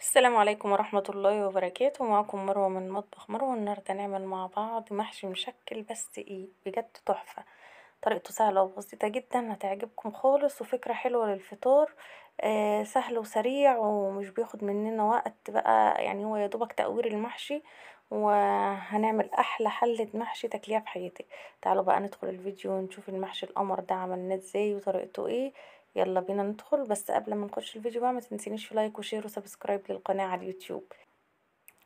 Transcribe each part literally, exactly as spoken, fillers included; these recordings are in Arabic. السلام عليكم ورحمة الله وبركاته. معكم مروة من مطبخ مروة. النهاردة نعمل مع بعض محشي مشكل، بس ايه بجد تحفة. طريقته سهلة وبسيطة جدا، هتعجبكم خالص، وفكرة حلوة للفطار. آه سهل وسريع ومش بياخد مننا وقت بقى، يعني هو يدوبك تقوير المحشي وهنعمل احلى حلة محشي تاكليها في حياتك. تعالوا بقى ندخل الفيديو ونشوف المحشي القمر ده عملناه ازاي وطريقته ايه. يلا بينا ندخل. بس قبل ما نخش الفيديو بقى ما تنسينيش في لايك وشير وسبسكرايب للقناة على اليوتيوب.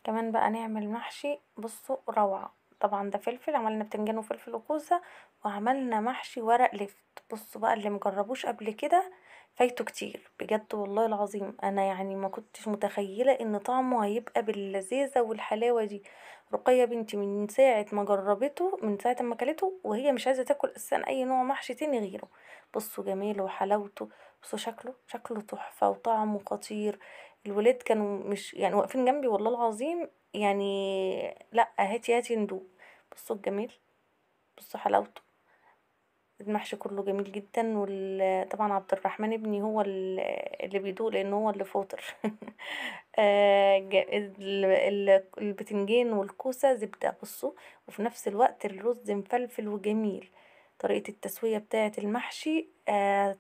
كمان بقى نعمل محشي بصوا روعة. طبعا ده فلفل، عملنا بتنجان وفلفل وكوسة، وعملنا محشي ورق لفت. بصوا بقى اللي مجربوش قبل كده فايته كتير بجد والله العظيم. انا يعني ما كنتش متخيلة ان طعمه هيبقى باللذيذة والحلاوة دي. رقية بنتي من ساعة ما جربته، من ساعة ما اكلته وهي مش عايزة تاكل اساسا اي نوع محشي تاني غيره. بصوا جميله وحلاوته، بصوا شكله شكله تحفة وطعمه خطير. الولاد كانوا مش يعني واقفين جنبي والله العظيم، يعني لا هاتي هاتي ندوق. بصوا الجميل، بصوا حلاوته. المحشي كله جميل جدا، وطبعا عبد الرحمن ابني هو اللي بيدوق لان هو اللي فاطر. البتنجان والكوسه زبده بصوا، وفي نفس الوقت الرز مفلفل وجميل. طريقه التسويه بتاعه المحشي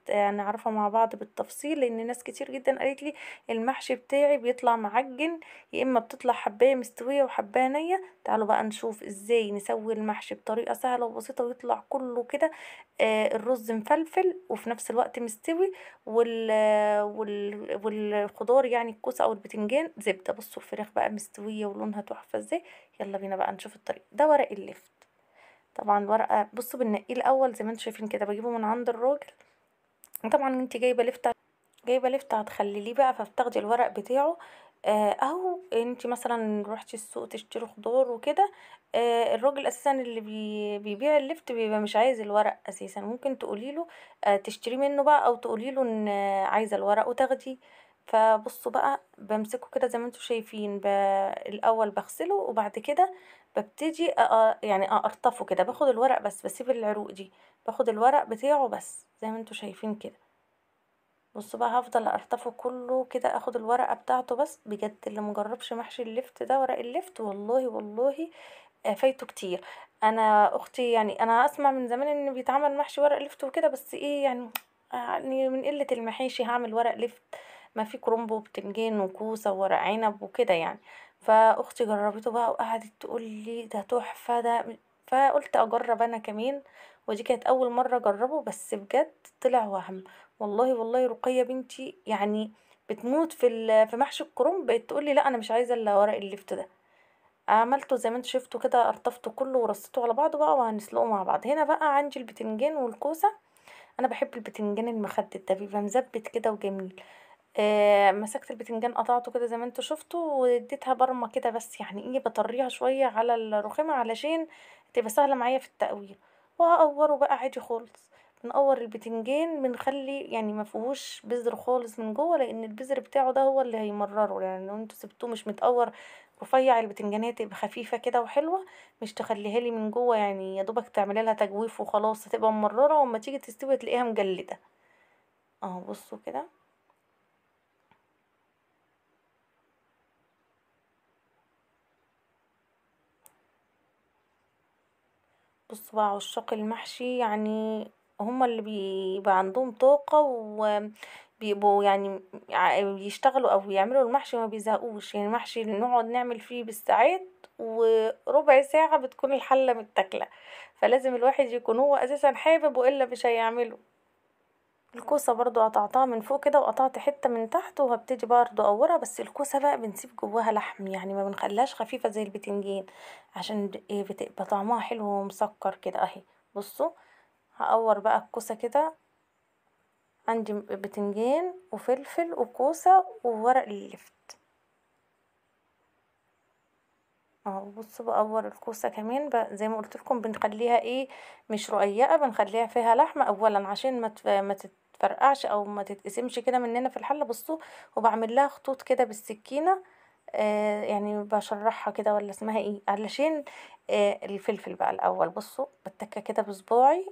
هنعرفها مع بعض بالتفصيل، لان ناس كتير جدا قالت لي المحشي بتاعي بيطلع معجن، يا اما بتطلع حبايه مستويه وحبايه نيه. تعالوا بقى نشوف ازاي نسوي المحشي بطريقه سهله وبسيطه ويطلع كله كده آه الرز مفلفل وفي نفس الوقت مستوي، وال وال والخضار يعني الكوسه او البتنجان زبده. بصوا الفراخ بقى مستويه ولونها تحفه ازاي. يلا بينا بقى نشوف الطريقه. ده ورق اللفت. طبعا ورقه بصوا بنقيه الاول زي ما انتوا شايفين كده، بجيبه من عند الراجل. طبعا انت جايبه لفته جايبه لفته هتخليه بقى، فبتاخدي الورق بتاعه آه او انت مثلا روحتي السوق تشتري خضار وكده. آه الراجل اساسا اللي بي بيبيع اللفت بيبقى مش عايز الورق اساسا، ممكن تقولي له آه تشتري منه بقى، او تقولي له ان آه عايزه الورق وتاخديه. فبصوا بقى بمسكه كده زي ما انتوا شايفين، الاول بغسله وبعد كده ببتدي أقر... يعني اقرطفه كده، باخد الورق بس، بسيب العروق دي، باخد الورق بتاعه بس زي ما انتوا شايفين كده. بصوا بقى هفضل اقرطفه كله كده، اخد الورقه بتاعته بس. بجد اللي مجربش محشي اللفت ده ورق اللفت والله والله فايته كتير. انا اختي يعني انا اسمع من زمان ان بيتعمل محشي ورق لفت وكده، بس ايه يعني يعني من قله المحاشي هعمل ورق لفت، ما في كرومبو وبتنجان وكوسه وورق عنب وكده يعني. فاختي جربته بقى وقعدت تقول لي ده تحفه ده، فقلت اجرب انا كمان، ودي كانت اول مره اجربه بس بجد طلع وهم والله والله. رقيه بنتي يعني بتموت في في محشي الكرنب، بقت تقول لي لا انا مش عايزه الا ورق اللفت ده. عملته زي ما انتوا شفتوا كده، قرطفته كله ورصيته على بعضه بقى وهنسلقه مع بعض. هنا بقى عندي البتنجان والكوسه. انا بحب البتنجان المخدد ده، بيبقى مزبت كده وجميل. آه مسكت البتنجان قطعته كده زي ما انتوا شفتوا، واديتها برمه كده بس، يعني ايه بطريها شويه على الرخامه علشان تبقى سهله معايا في التقوير. وهقوره بقى عادي خالص، بنقور البتنجان بنخلي يعني ما فيهوش بذر خالص من جوه، لان البذر بتاعه ده هو اللي هيمرره. يعني لو انتوا سبتوه مش متقور رفيع البتنجان هتبقى خفيفه كده وحلوه، مش تخليها لي من جوه يعني يا دوبك تعملي لها تجويف وخلاص، هتبقى مرره واما تيجي تستوي تلاقيها مجلده. اهو بصوا كده. بصوا بقى عشاق المحشي يعني هما اللي بيبقى عندهم طاقة وبيبقوا يعني بيشتغلوا او بيعملوا المحشي وما بيزهقوش. يعني محشي نقعد نعمل فيه بالساعات وربع ساعة بتكون الحلة متاكلة، فلازم الواحد يكون هو اساسا حابب والا مش هيعمله. الكوسة برضو قطعتها من فوق كده وقطعت حتة من تحت، وهبتدي برضو اقورها. بس الكوسة بقى بنسيب جواها لحم، يعني ما بنخليهاش خفيفة زي البتنجان عشان بتبقى طعمها حلو ومسكر كده اهي. بصوا هقور بقى الكوسة كده. عندي بتنجان وفلفل وكوسة وورق اللفت اهو. بصوا بقور الكوسه كمان بقى زي ما قلت لكم، بنخليها ايه مش رقيقه، بنخليها فيها لحمه اولا عشان ما ما تتفرقعش او ما تتقسمش كده مننا في الحله. بصوا وبعمل لها خطوط كده بالسكينه آه يعني بشرحها كده ولا اسمها ايه علشان آه الفلفل بقى الاول. بصوا بتكه كده بصباعي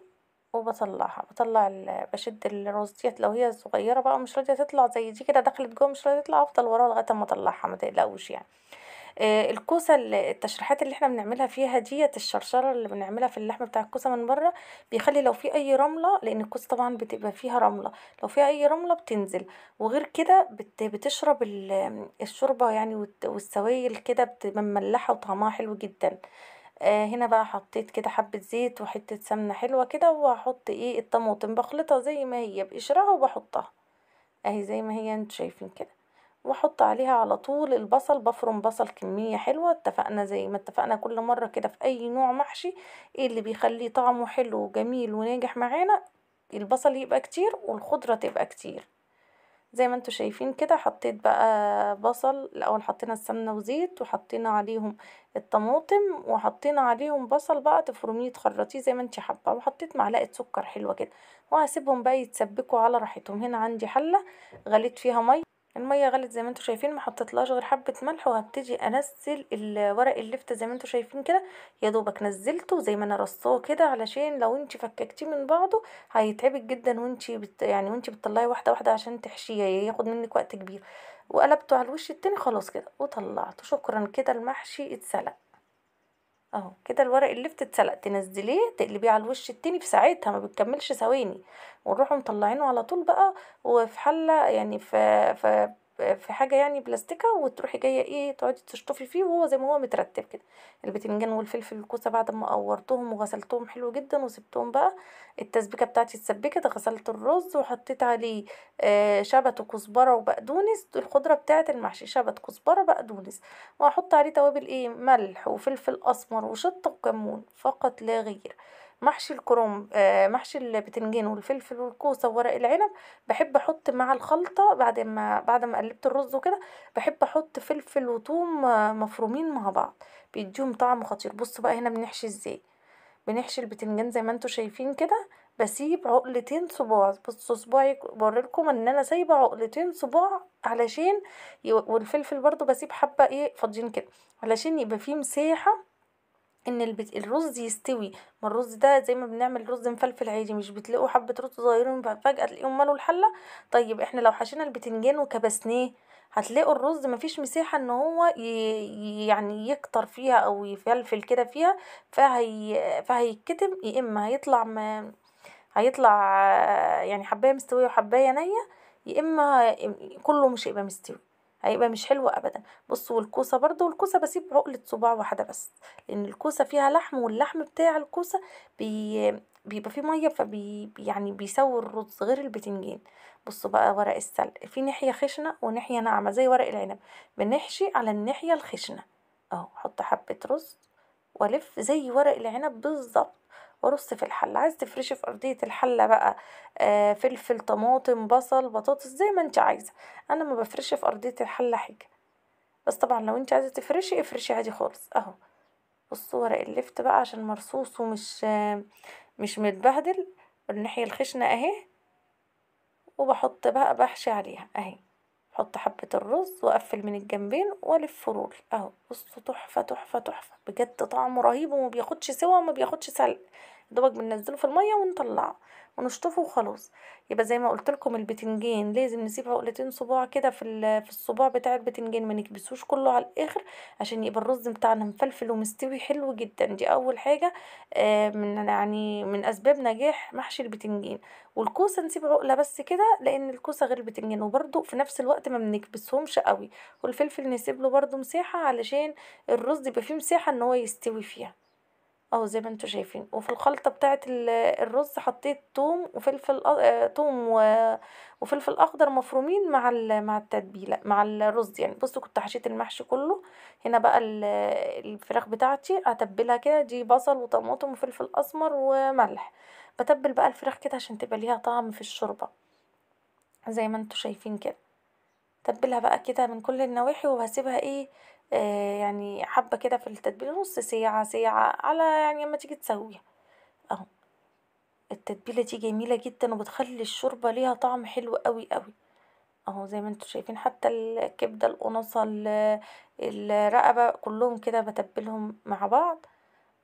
وبطلعها، بطلع ال... بشد الرز ديت لو هي صغيره بقى مش راضيه تطلع زي دي كده، دخلت جوه مش راضيه تطلع، افضل وراها لغايه ما اطلعها، ما تقلقوش يعني. آه الكوسه التشريحات اللي احنا بنعملها فيها ديت، الشرشره اللي بنعملها في اللحمه بتاع الكوسه من بره، بيخلي لو في اي رمله، لان الكوسه طبعا بتبقى فيها رمله، لو فيها اي رمله بتنزل، وغير كده بت... بتشرب ال... الشوربه يعني، وت... والسوائل كده بتبقى مملحه وطعمها حلو جدا. آه هنا بقى حطيت كده حبه زيت وحته سمنه حلوه كده، وهحط ايه الطماطم، بخلطها زي ما هي بقشرها وبحطها اهي زي ما هي انتوا شايفين كده، واحط عليها على طول البصل، بفرم بصل كميه حلوه، اتفقنا زي ما اتفقنا كل مره كده في اي نوع محشي، ايه اللي بيخليه طعمه حلو وجميل وناجح معانا؟ البصل يبقى كتير والخضره تبقى كتير، زي ما انتوا شايفين كده. حطيت بقى بصل الاول، حطينا السمنه وزيت وحطينا عليهم الطماطم وحطينا عليهم بصل بقى، تفرميه تخرطيه زي ما انت حابه، وحطيت معلقه سكر حلوه كده، وهسيبهم بقى يتسبكوا على راحتهم. هنا عندي حله غليت فيها ميه، الميه غلت زي ما انتوا شايفين، ما حطيتلهاش غير حبه ملح، وهبتدي انزل الورق اللفت زي ما انتوا شايفين كده، يا دوبك نزلته زي ما انا رصاه كده، علشان لو انت فككتيه من بعضه هيتعبك جدا وانت بت... يعني وانت بتطلعي واحده واحده عشان تحشيه، ياخد منك وقت كبير. وقلبته على الوش التاني خلاص كده وطلعته، شكرا كده المحشي اتسلق اهو كده، الورق اللفت اتسلق، تنزليه تقلبيه على الوش التاني في ساعتها، ما بتكملش ثواني، ونروح مطلعينه على طول بقى، وفي حله يعني في في في حاجه يعني بلاستيكه، وتروحي جايه ايه تقعدي تشطفي فيه وهو زي ما هو مترتب كده. البتنجان والفلفل والكوسه بعد ما قورتهم وغسلتهم حلو جدا وسبتهم بقى التسبيكه بتاعتي اتسبكت، غسلت الرز وحطيت عليه آه شبت وكزبره وبقدونس، الخضره بتاعه المحشي، شبت كزبره بقدونس، وهحط عليه توابل ايه، ملح وفلفل اسمر وشطه وكمون فقط لا غير. محشي الكرنب آه محشي البتنجان والفلفل والكوسه وورق العنب، بحب احط مع الخلطه بعد ما بعد ما قلبت الرز وكده، بحب احط فلفل وثوم آه مفرومين مع بعض، بيديهم طعم خطير. بصوا بقى هنا بنحشي ازاي، بنحشي البتنجان زي ما انتوا شايفين كده، بسيب عقلتين صباع، بصوا صباعي بوريلكم ان انا سايبه عقلتين صباع، علشان ي... والفلفل برضو بسيب حبه ايه فاضيين كده، علشان يبقى فيه مساحه ان البت... الرز يستوي. ما الرز ده زي ما بنعمل رز مفلفل عادي، مش بتلاقوا حبه رز صغيرين فجاه تلاقيهم مالوا الحله. طيب احنا لو حشينا البتنجان وكبسناه هتلاقوا الرز مفيش مساحه ان هو ي... يعني يكتر فيها او يفلفل كده فيها، فهي فهيتكتم، يا اما هيطلع ما... هيطلع يعني حبايه مستويه وحبايه نيه، يا اما كله مش هيبقى مستوي، هيبقى مش حلو ابدا. بصوا الكوسه برضو، الكوسه بسيب عقله صباع واحده بس، لان الكوسه فيها لحم، واللحم بتاع الكوسه بي... بيبقى فيه ميه، فبي يعني بيسوي الرز غير البتنجان. بصوا بقى ورق السلق في ناحيه خشنه وناحيه ناعمه زي ورق العنب، بنحشي على الناحيه الخشنه اهو، حط حبه رز والف زي ورق العنب بالظبط، ورص في الحله. عايز تفرشي في ارضيه الحله بقى آه فلفل طماطم بصل بطاطس زي ما انت عايزه، انا ما بفرشش في ارضيه الحله حاجه، بس طبعا لو انت عايزه تفرشي افرشي عادي خالص اهو. بصوا ورق اللفت بقى عشان مرصوص ومش آه مش متبهدل، الناحيه الخشنه اهي، وبحط بقى بحشي عليها اهي، حط حبه الرز واقفل من الجنبين والف رول اهو. بصوا تحفه تحفه تحفه بجد، طعمه رهيب وما بياخدش سوا وما بياخدش سلق، دوبك بننزله في الميه ونطلعه ونشطفه وخلاص. يبقى زي ما قلت لكم البتنجان لازم نسيب عقلتين صباع كده في في الصباع بتاع البتنجان، ما نكبسوش كله على الاخر عشان يبقى الرز بتاعنا مفلفل ومستوي حلو جدا. دي اول حاجه من يعني من اسباب نجاح محشي البتنجان. والكوسه نسيب عقله بس كده، لان الكوسه غير البتنجان، وبرده في نفس الوقت ما بنكبسهمش قوي. والفلفل نسيب له برده مساحه علشان الرز يبقى فيه مساحه ان هو يستوي فيها اهو زي ما انتوا شايفين. وفي الخلطه بتاعه الرز حطيت ثوم وفلفل ثوم أ... وفلفل اخضر مفرومين مع ال... مع التتبيله مع الرز يعني. بصوا كنت حشيت المحشي كله. هنا بقى الفراخ بتاعتي اتبلها كده، دي بصل وطماطم وفلفل اسمر وملح، بتبل بقى الفراخ كده عشان تبقى ليها طعم في الشوربه زي ما انتوا شايفين كده. تبلها بقى كده من كل النواحي، وهسيبها ايه آه يعني حبه كده في التتبيله نص ساعه ساعه على يعني لما تيجي تسويها اهو. التتبيله دي جميله جدا وبتخلي الشوربه ليها طعم حلو قوي قوي اهو زي ما انتوا شايفين. حتى الكبده القناصه الرقبه كلهم كده بتبلهم مع بعض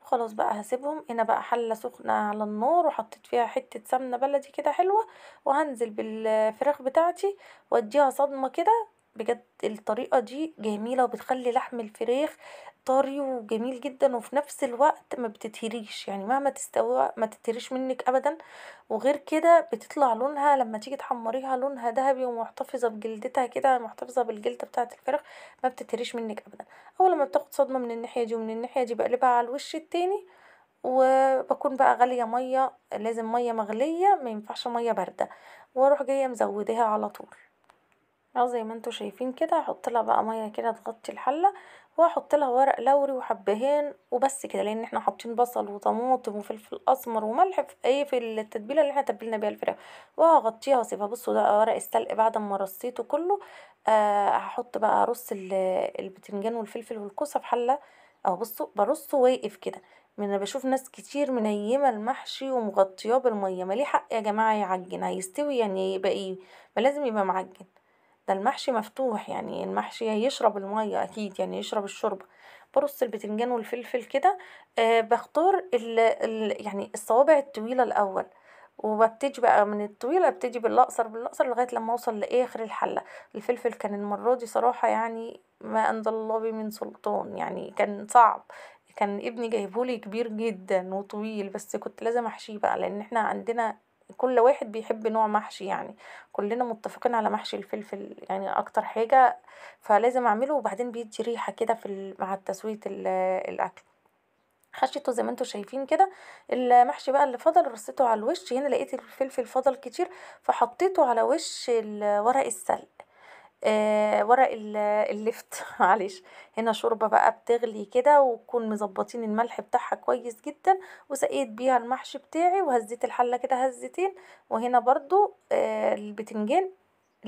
خلاص بقى هسيبهم هنا بقى حله سخنه على النار، وحطيت فيها حته سمنه بلدي كده حلوه، وهنزل بالفراخ بتاعتي واديها صدمه كده. بجد الطريقه دي جميله وبتخلي لحم الفراخ طري وجميل جدا، وفي نفس الوقت ما بتتهريش، يعني مهما تستوي ما تتهريش منك ابدا. وغير كده بتطلع لونها لما تيجي تحمريها لونها ذهبي ومحتفظه بجلدتها كده، محتفظه بالجلده بتاعه الفراخ، ما بتتهريش منك ابدا. اول ما بتاخد صدمه من الناحيه دي ومن الناحيه دي بقلبها على الوش التاني، وبكون بقى غاليه ميه، لازم ميه مغليه ما ينفعش ميه بارده، واروح جايه مزوداها على طول. اه زي ما انتوا شايفين كده هحط لها بقى ميه كده تغطي الحله، وهحط لها ورق لوري وحبهان وبس كده، لان احنا حاطين بصل وطماطم وفلفل اسمر وملح في ايه في التتبيله اللي احنا تبلنا بيها الفراخ، وهغطيها واسيبها. بصوا ده ورق السلق بعد ما رصيته كله. آه هحط بقى ارص البتنجان والفلفل والكوسه في حله اهو. بصوا برصه واقف كده، انا بشوف ناس كتير منيمه المحشي ومغطياه بالميه، ما ليه حق يا جماعه يعجن، هيستوي يعني يبقى ايه، ما لازم يبقى معجن، ده المحشي مفتوح، يعني المحشي هيشرب الميه اكيد، يعني يشرب الشوربه. برص البتنجان والفلفل كده. أه بختار ال ال يعني الصوابع الطويله الاول، وببتدي بقى من الطويله ابتدي بالاقصر بالاقصر لغايه لما اوصل لاخر الحله. الفلفل كان المره دي صراحه يعني ما انزل الله به من سلطان، يعني كان صعب، كان ابني جايبهولي كبير جدا وطويل، بس كنت لازم احشيه بقى، لان احنا عندنا كل واحد بيحب نوع محشي، يعني كلنا متفقين على محشي الفلفل يعني اكتر حاجة، فلازم اعمله. وبعدين بيدي ريحة كده في مع تسوية الاكل. حشيته زي ما انتوا شايفين كده. المحشي بقى اللي فضل رصيته على الوش، هنا لقيت الفلفل فضل كتير فحطيته على وش ورق السلق، آه ورق اللفت معلش. هنا شوربه بقى بتغلي كده، وكون مظبطين الملح بتاعها كويس جدا، وسقيت بيها المحشي بتاعي، وهزيت الحله كده هزتين. وهنا برضو آه البتنجان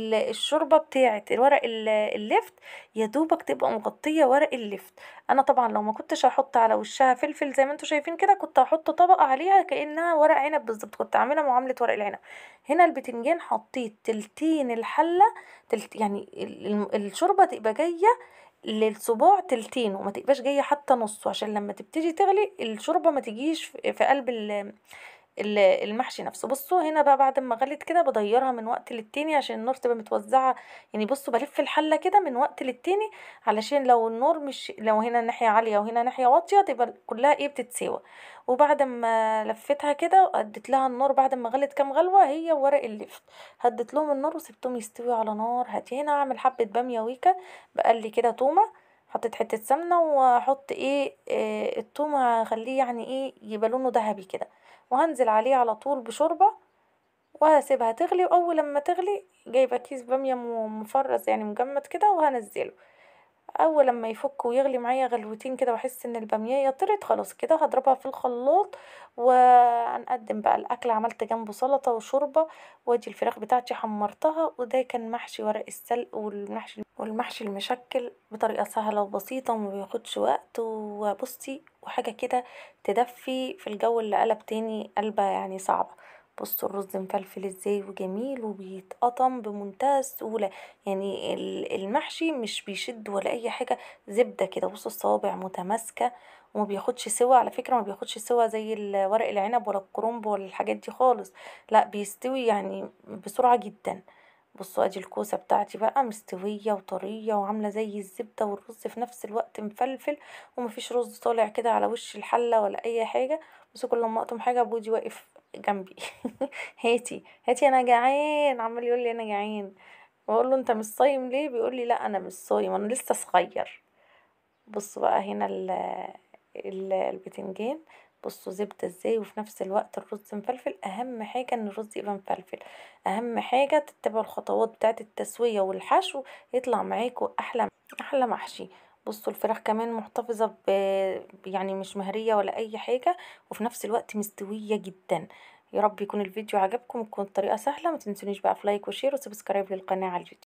الشوربه بتاعه الورق اللفت يا دوبك تبقى مغطيه ورق اللفت. انا طبعا لو ما كنتش هحط على وشها فلفل زي ما انتوا شايفين كده، كنت هحط طبقه عليها كانها ورق عنب بالظبط، كنت عامله معامله ورق العنب. هنا البتنجان حطيت تلتين الحله، تلت يعني الشوربه تبقى جايه للصباع تلتين، وما تبقاش جايه حتى نصه، عشان لما تبتدي تغلي الشوربه ما تجيش في قلب ال المحشي نفسه. بصوا هنا بقى بعد ما غلت كده بديرها من وقت للتاني عشان النار تبقى متوزعه، يعني بصوا بلف الحله كده من وقت للتاني، علشان لو النار مش لو هنا ناحيه عاليه وهنا ناحيه واطيه تبقى كلها ايه بتتساوى. وبعد ما لفتها كده اديت لها النار بعد ما غلت كام غلوه، هي وورق اللفت هديت لهم النار وسبتهم يستوي على نار هاديه. هنا اعمل حبه باميه ويكا، بقلي كده تومه، حطيت حته سمنه واحط ايه, إيه التومه، اخليه يعني ايه يبقى لونه ذهبي كده، وهنزل عليه على طول بشوربه وهسيبها تغلي. واول لما تغلي جايبه كيس باميه مفرز يعني مجمد كده وهنزله، اول لما يفك ويغلي معايا غلوتين كده واحس ان الباميه طرت خلاص كده هضربها في الخلاط وهنقدم بقى الاكل. عملت جنبه سلطه وشوربه، وادي الفراخ بتاعتي حمرتها. وده كان محشي ورق السلق والمحشي والمحشي المشكل بطريقه سهله وبسيطه وما بياخدش وقت، وبصي وحاجه كده تدفي في الجو اللي قلب تاني قلبه يعني صعبه. بصوا الرز مفلفل ازاي وجميل وبيتقطم بمنتهى السهوله، يعني المحشي مش بيشد ولا اي حاجه، زبده كده. بصوا الصوابع متماسكه وما بياخدش سوا، على فكره ما بياخدش سوا زي ورق العنب ولا الكرنب ولا الحاجات دي خالص، لا بيستوي يعني بسرعه جدا. بصوا ادي الكوسه بتاعتي بقى مستويه وطريه وعامله زي الزبده، والرز في نفس الوقت مفلفل ومفيش رز طالع كده على وش الحله ولا اي حاجه. بصوا كل ما اقطم حاجه بودي واقف جنبي هاتي هاتي انا جعان، عمال يقول لي انا جعان، بقول له انت مش صايم ليه؟ بيقول لي لا انا مش صايم انا لسه صغير. بصوا بقى هنا ال ال البتنجان، بصوا زبده ازاي، وفي نفس الوقت الرز مفلفل. اهم حاجه ان الرز يبقى مفلفل، اهم حاجه تتبعوا الخطوات بتاعه التسويه والحشو، يطلع معاكوا احلى احلى محشي. بصوا الفراخ كمان محتفظه ب يعني مش مهريه ولا اي حاجه، وفي نفس الوقت مستويه جدا. يا رب يكون الفيديو عجبكم وتكون الطريقه سهله. ما تنسونيش بقى في لايك وشير وسبسكرايب للقناه على اليوتيوب.